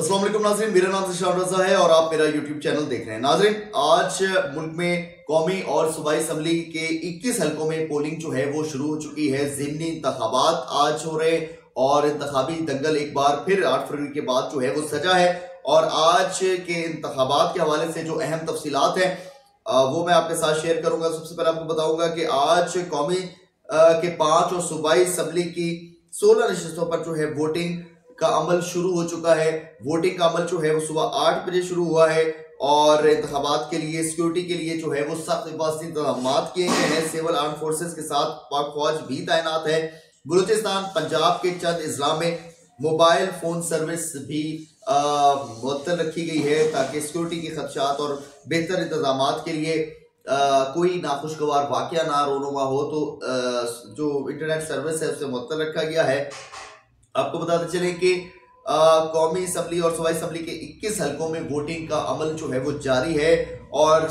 अस्सलाम वालेकुम नाज़रीन, मेरा नाम ज़ीशान रज़ा है और आप मेरा YouTube चैनल देख रहे हैं। नाज़रीन, आज मुल्क में कौमी और सूबाई असम्बली के 21 हलकों में पोलिंग जो है वो शुरू हो चुकी है। ज़िमनी इंतखाबात आज हो रहे और इंतखाबी दंगल एक बार फिर 8 फरवरी के बाद जो है वो सजा है। और आज के इंतखाबात के हवाले से जो अहम तफसीलात हैं वो मैं आपके साथ शेयर करूँगा। सबसे पहले आपको बताऊँगा कि आज कौमी के 5 और सूबाई असम्बली की 16 नशस्तों पर जो है वोटिंग का अमल शुरू हो चुका है। वोटिंग का अमल जो है वो सुबह 8 बजे शुरू हुआ है और इंतखाबात के लिए सिक्योरिटी के लिए जो है वो सख्त हिफाजती इंतजाम किए गए हैं। सिविल आर्म फोर्सेस के साथ पाक फौज भी तैनात है। बलूचिस्तान पंजाब के चंद इजला में मोबाइल फ़ोन सर्विस भी मुअत्तल रखी गई है ताकि सिक्योरिटी के खदशात और बेहतर इंतजाम के लिए कोई नाखुशगवार वाक़या ना रोनुमा हो, तो जो इंटरनेट सर्विस है उसे मुअत्तल रखा गया है। आपको बताते चलें कि कौमी असम्बली और सूबाई असम्बली के 21 हलकों में वोटिंग का अमल जो है वो जारी है। और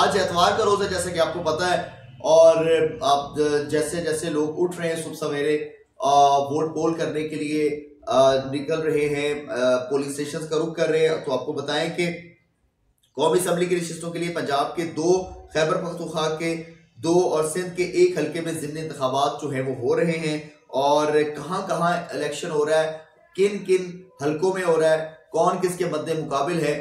आज एतवार का रोज़ है जैसे कि आपको पता है, और आप जैसे जैसे लोग उठ रहे हैं सुबह सवेरे वोट पोल करने के लिए निकल रहे हैं, पोलिंग स्टेशन का रुख कर रहे हैं, तो आपको बताएं कि कौमी असम्बली की नशस्तों के लिए पंजाब के 2, खैबर पख्तूनख्वा के 2 और सिंध के 1 हल्के में ज़िमनी इंतखाबात जो हैं वो हो रहे हैं। और कहाँ कहाँ इलेक्शन हो रहा है, किन किन हलकों में हो रहा है, कौन किसके मद्दे मुकाबिल है,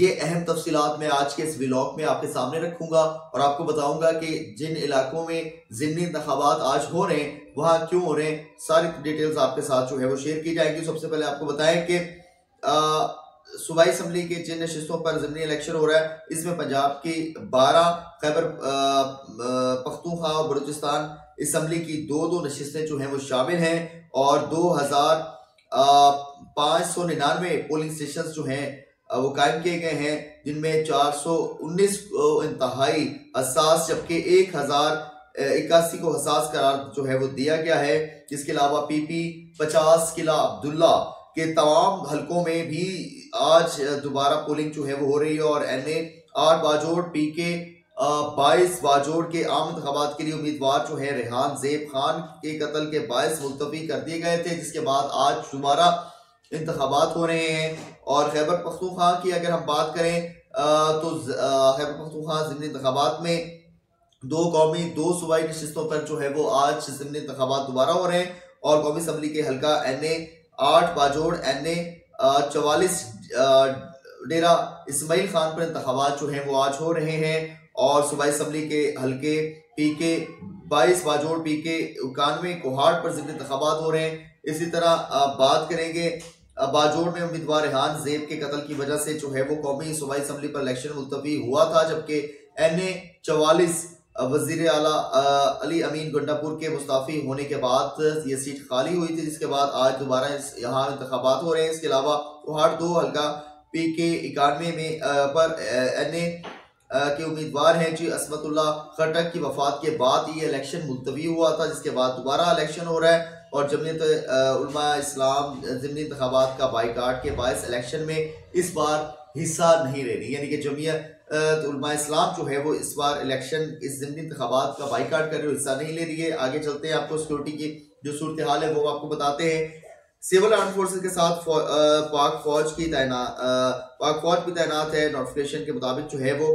ये अहम तफसीलात मैं आज के इस व्लॉग में आपके सामने रखूँगा। और आपको बताऊँगा कि जिन इलाकों में ज़िमनी इंतखाबात आज हो रहे हैं वहाँ क्यों हो रहे हैं, सारी डिटेल्स आपके साथ जो है वो शेयर की जाएगी। सबसे पहले आपको बताएं कि सूबाई असम्बली के जिन नशस्तों पर ज़िमनी इलेक्शन हो रहा है इसमें पंजाब की 12, खैबर पख्तूनख्वा और बलूचिस्तान असम्बली की 2 नशस्तें जो हैं वो शामिल हैं। और 2599 पोलिंग स्टेशन जो हैं वो कायम किए गए हैं, जिनमें 419 को इंतहाई हसास जबकि 1081 को हसास करार जो है वो दिया गया है। इसके अलावा PP 50 किला अब्दुल्ला के तमाम हलकों में भी आज दोबारा पोलिंग जो है वो हो रही है। और NA 8 बाजोड़, PK 22 बाजोड़ के आम इंतखाबात के लिए उम्मीदवार जो है रेहान ज़ेब खान के कत्ल के बायस मुलतवी कर दिए गए थे, जिसके बाद आज दोबारा इंतखाबात हो रहे हैं। और खैबर पख्तूनख्वा की अगर हम बात करें तो खैबर पख्तूनख्वा ज़िमनी इंतखाबात में 2 कौमी 2 सूबाई नशस्तों पर जो है वो आज ज़िमनी इंतखाबात दोबारा हो रहे हैं। और कौमी असम्बली के हल्का NA 8 बाजोड़, NA 44 डेरा इस्माइल खान पर इंतखाबात जो हैं वो आज हो रहे हैं। और सूबाई असम्बली के हल्के PK 22 बाजोड़, PK 91 कोहाट पर ज़िमनी इंतखाबात हो रहे हैं। इसी तरह बात करेंगे बाजोड़ में उम्मीदवार रेहान ज़ेब के कत्ल की वजह से जो है वो कौमी सूबाई असम्बली पर इलेक्शन मुलतवी हुआ था, जबकि NA 44 वज़ीर आला अली अमीन गंडापुर के मुस्ताफ़ी होने के बाद ये सीट खाली हुई थी, जिसके बाद आज दोबारा यहाँ इंतखाबात हो रहे हैं। इसके अलावा कोहाट 2 हल्का PK 91 में पर NA के उम्मीदवार हैं जी असमतुल्ला खटक की वफात के बाद ये इलेक्शन मुलतवी हुआ था, जिसके बाद दोबारा इलेक्शन हो रहा है। और जमीयत उल्मा इस्लाम ज़िमनी इंतखाबात का बाइकाट के बायस इलेक्शन में इस बार हिस्सा नहीं ले रही, यानी कि जमीयत उल्मा इस्लाम जो है वो इस बार इलेक्शन इस ज़िमनी इंतखाबात का बाइकाट कर रही है, हिस्सा नहीं ले रही है। आगे चलते हैं, आपको सिक्योरिटी की जो सूरत हाल है वो आपको बताते हैं। सिविल आर्म फोर्सेस के साथ पाक फौज भी तैनात है। नोटिफिकेशन के मुताबिक जो है वो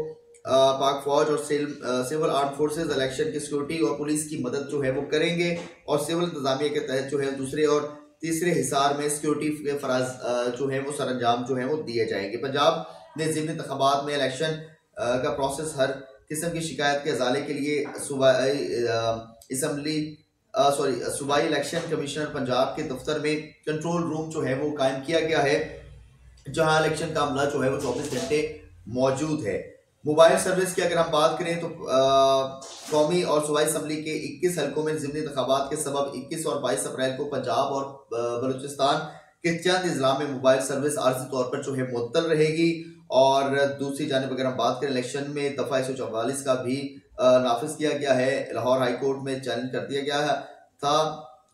पाक फौज और सिविल आर्म फोर्सेस इलेक्शन की सिक्योरिटी और पुलिस की मदद जो है वो करेंगे। और सिविल इंतजामिया के तहत जो है दूसरे और तीसरे हिसार में सिक्योरिटी के फराज जो है वो सरंजाम जो है वो दिए जाएंगे। पंजाब ने ज़िमनी इंतखाबात में इलेक्शन का प्रोसेस हर किस्म की शिकायत के अजाले के लिए सूबाई इलेक्शन कमिश्नर पंजाब के दफ्तर में कंट्रोल रूम जो है वो कायम किया गया है, जहां इलेक्शन का अमला जो है वो 24 घंटे मौजूद है। मोबाइल सर्विस की अगर हम बात करें तो कौमी और सूबाई असम्बली के 21 हलकों में ज़िमनी इंतखाबात के सबब 21 और 22 अप्रैल को पंजाब और बलूचिस्तान के चंद इजला में मोबाइल सर्विस आर्जी तौर पर जो है मुअत्तल रहेगी। और दूसरी जानब अगर हम बात करें इलेक्शन में दफ़ा 144 का भी नाफिज किया गया है, लाहौर हाई कोर्ट में चैलेंज कर दिया गया था।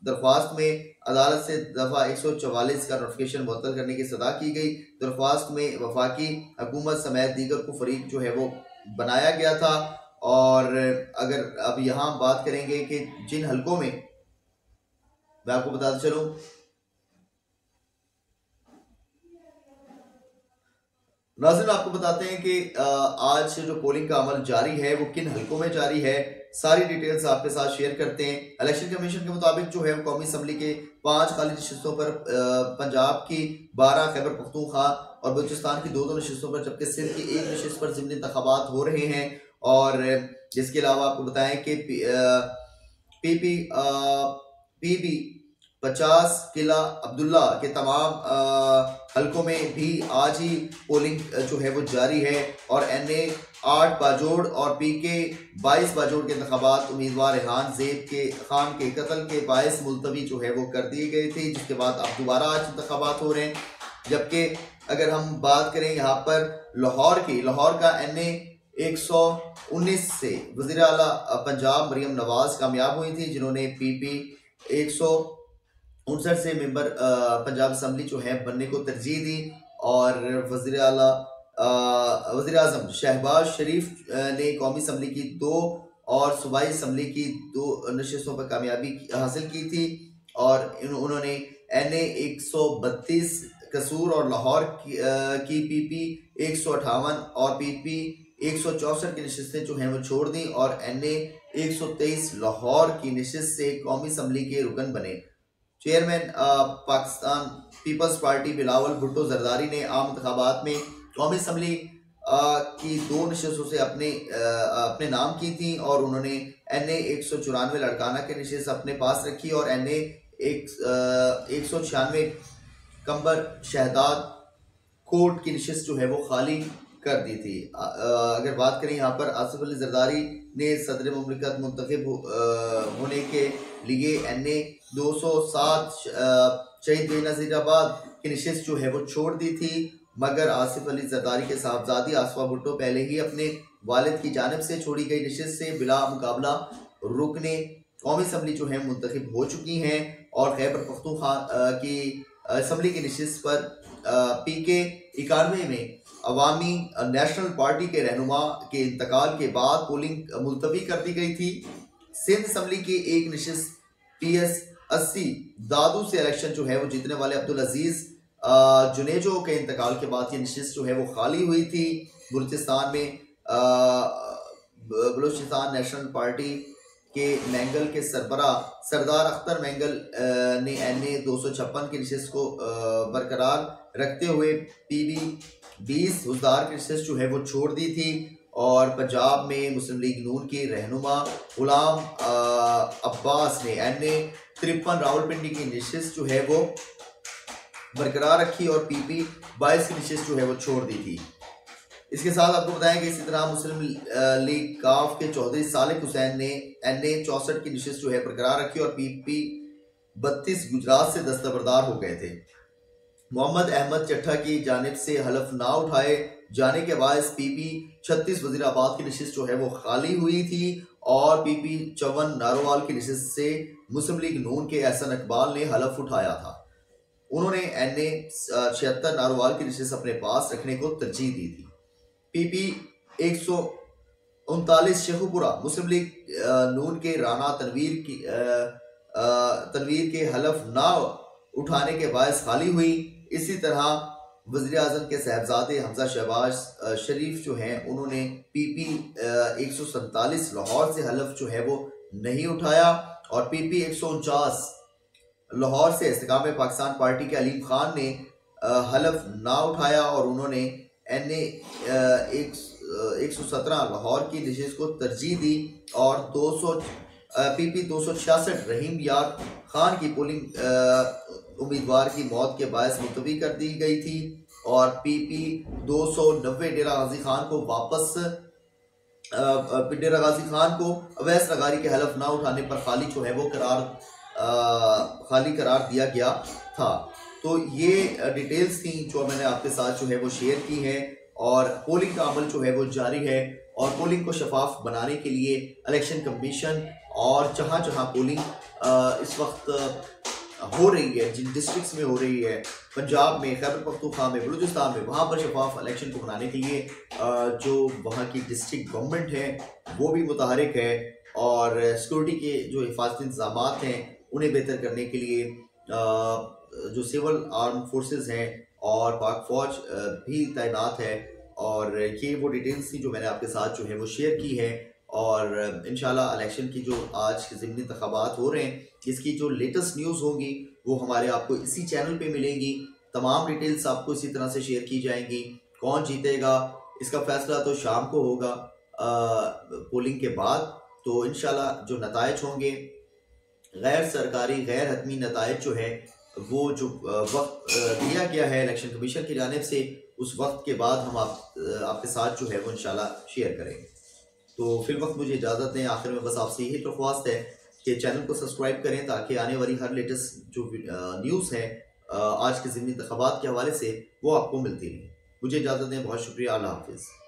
दरख्वास्त में अदालत से दफ़ा 144 का नोटिफिकेशन मुअत्तल करने की सदा की गई। दरख्वास्त में वफाकी हुकूमत समेत दीगर को फरीक जो है वो बनाया गया था। और अगर अब यहाँ बात करेंगे कि जिन हलकों में मैं आपको बताता चलूँ नाज़रीन आपको बताते हैं कि आज जो पोलिंग का अमल जारी है वो किन हलकों में जारी है, सारी डिटेल्स आपके साथ शेयर करते हैं। इलेक्शन कमीशन के मुताबिक जो है वो कौमी असम्बली के 5 खाली नशस्तों पर पंजाब की 12, खैबर पख्तूनख्वा और बलूचिस्तान की 2-2 नशस्तों पर, जबकि सिंध की 1 नशस्त पर ज़िमनी इंतखाबात हो रहे हैं। और इसके अलावा आपको बताएं कि पी बी 50 किला अब्दुल्ला के तमाम हलकों में भी आज ही पोलिंग जो है वो जारी है और NA 8 बाजोड़ और PK 22 बाजोड़ के इंतखाबात उम्मीदवार रेहान ज़ैद के खान के कत्ल के बायस मुलतवी जो है वो कर दी गई थी, जिसके बाद अब दोबारा आज इंतखाबात हो रहे हैं। जबकि अगर हम बात करें यहाँ पर लाहौर का NA 119 से वज़ीर आला पंजाब मरीम नवाज़ कामयाब हुई थी, जिन्होंने PP 159 से मेंबर पंजाब असम्बली जो है बनने को तरजीह दी। और वज़ीर-ए-आज़म शहबाज शरीफ ने कौमी असम्बली की 2 और सूबाई असम्बली की 2 नशस्तों पर कामयाबी हासिल की थी। और उन्होंने NA 132 कसूर और लाहौर की PP 158 और PP 164 की नशस्तें जो हैं वो छोड़ दी और NA 123 लाहौर की नशस्त से कौमी असम्बली के रुकन बने। Chairman Pakistan peoples party Bilawal Bhutto Zardari ने आम इंतखाबात में कौमी असम्बली की 2 नशस्तों से अपने नाम की थी और उन्होंने NA 194 लड़काना की नशस्त अपने पास रखी और NA 196 कंबर शहदाद कोर्ट की नशस्त जो है वो खाली कर दी थी। अगर बात करें यहाँ पर आसिफ अली जरदारी ने सदर मुमलिकत मुंतखब होने के लिए NA 207 शहीद बेनज़ीराबाद की नशस्त जो है वो छोड़ दी थी, मगर आसिफ अली जरदारी के साहबजादी आसफा भुट्टो पहले ही अपने वालिद की जानिब से छोड़ी गई नशस्त से बिला मुकाबला रुकने कौमी असम्बली जो है मुंतखब हो चुकी हैं। और खैबर पख्तूनख्वा की असम्बली की नशस्त पर PK 91 में अवामी नेशनल पार्टी के रहनुमा के इंतकाल के बाद पोलिंग मुलतवी कर दी गई थी। सिंध असम्बली की 1 नशस्त PS 80 दादू से इलेक्शन जो है वो जीतने वाले अब्दुल अजीज जुनेजो के इंतकाल के बाद ये नशस्त जो है वो खाली हुई थी। बलूचिस्तान में बलूचिस्तान नेशनल पार्टी के मेंगल के सरबरा सरदार अख्तर मेंगल ने NA 256 की नशस्त को बरकरार रखते हुए PB 20 हुजदार की नशस्त जो है वो छोड़ दी थी। और पंजाब में मुस्लिम लीग नून के रहनुमा गुलाम अब्बास ने NA 53 रावलपिंडी की नशस्त जो है वो बरकरार रखी और PP 22 की नशस्त जो है वो छोड़ दी थी। इसके साथ आपको बताएं कि इसी तरह मुस्लिम लीग काफ के चौधरी सालेह हुसैन ने NA 64 की नशस्त जो है बरकरार रखी और PP 32 गुजरात से दस्तबरदार हो गए थे। मोहम्मद अहमद चड्ढा की जानिब से हलफ ना उठाए जाने के बाद PP 36 वज़ीराबाद की नशस्त जो है वो खाली हुई थी और PP 54 नारोवाल की नशस्त से मुस्लिम लीग नून के अहसन इकबाल ने हलफ उठाया था। उन्होंने NA 76 नारोवाल की नशस्त अपने पास रखने को तरजीह दी थी। PP 139 शेखुपुरा मुस्लिम लीग नून के राणा तनवीर के हलफ ना उठाने के बायस खाली हुई। इसी तरह वज़ीर आज़म के साहबजादे हमज़ा शहबाज़ शरीफ जो हैं उन्होंने PP 147 लाहौर से हलफ जो है वो नहीं उठाया और PP 149 लाहौर से इस्तिहकाम पाकिस्तान पार्टी के अलीम ख़ान ने हलफ ना उठाया और उन्होंने NA 117 लाहौर की नशस्त को तरजीह दी और PP 266 रहीम यार खान की पोलिंग उम्मीदवार की मौत के बायस मुलतवी कर दी गई थी और PP 290 डेरा गाजी खान को अवैस रगारी के हलफ ना उठाने पर खाली जो है वो खाली करार दिया गया था। तो ये डिटेल्स थी जो मैंने आपके साथ जो है वो शेयर की हैं। और पोलिंग का अमल जो है वो जारी है और पोलिंग को शफाफ बनाने के लिए इलेक्शन कमीशन और जहाँ पोलिंग इस वक्त हो रही है, जिन डिस्ट्रिक्ट्स में हो रही है, पंजाब में, खैबर पख्तूनख्वा में, बलूचिस्तान में, वहाँ पर शफाफ इलेक्शन को बनाने के लिए जो वहाँ की डिस्ट्रिक्ट गवर्नमेंट है वो भी मुतहरिक है और सिक्योरिटी के जो हिफाजती इंतजाम हैं उन्हें बेहतर करने के लिए जो सिविल आर्म फोर्सेस हैं और पाक फौज भी तैनात है। और ये वो डिटेल्स थी जो मैंने आपके साथ जो है वो शेयर की है। और इंशाल्लाह इलेक्शन की जो आज ज़िमनी इंतखाबात हो रहे हैं इसकी जो लेटेस्ट न्यूज़ होगी वो हमारे आपको इसी चैनल पे मिलेंगी। तमाम डिटेल्स आपको इसी तरह से शेयर की जाएंगी। कौन जीतेगा इसका फ़ैसला तो शाम को होगा पोलिंग के बाद, तो इंशाल्लाह जो नतायज होंगे गैर सरकारी गैर हतमी नतायज जो है वो जो वक्त दिया गया है इलेक्शन कमीशन की जानिब से उस वक्त के बाद हम आपके साथ जो है वो इंशाल्लाह शेयर करेंगे। तो फिर वक्त मुझे इजाज़त दें। आखिर में बस आपसे यही दरख्वास्त है कि चैनल को सब्सक्राइब करें ताकि आने वाली हर लेटेस्ट जो न्यूज़ है आज के ज़िमनी इंतखाबात के हवाले से वो आपको मिलती रहे। मुझे इजाज़त दें। बहुत शुक्रिया। अल्लाह हाफिज़।